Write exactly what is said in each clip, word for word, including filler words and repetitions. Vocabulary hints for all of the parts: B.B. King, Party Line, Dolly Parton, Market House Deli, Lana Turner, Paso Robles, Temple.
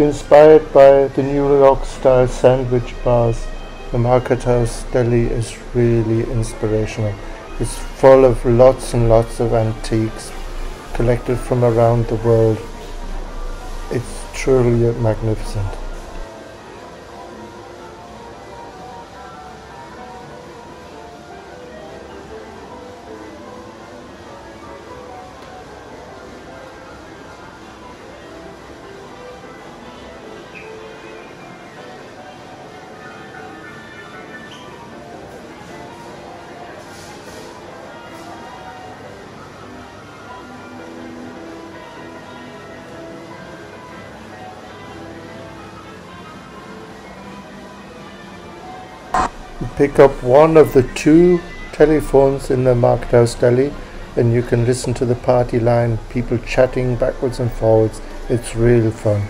Inspired by the New York style sandwich bars, the Market House Deli is really inspirational. It's full of lots and lots of antiques collected from around the world. It's truly magnificent. Pick up one of the two telephones in the Market House Deli and you can listen to the Party Line, people chatting backwards and forwards. It's really fun.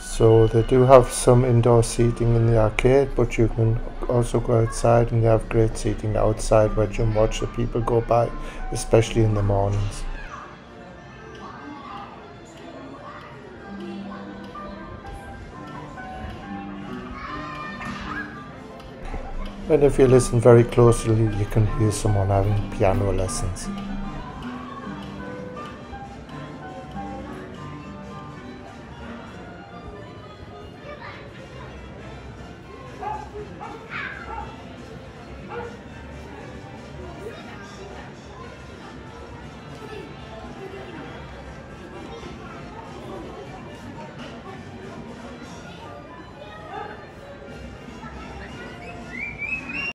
So they do have some indoor seating in the arcade, but you can also go outside and they have great seating outside where you can watch the people go by, especially in the mornings. And if you listen very closely, you can hear someone having piano lessons.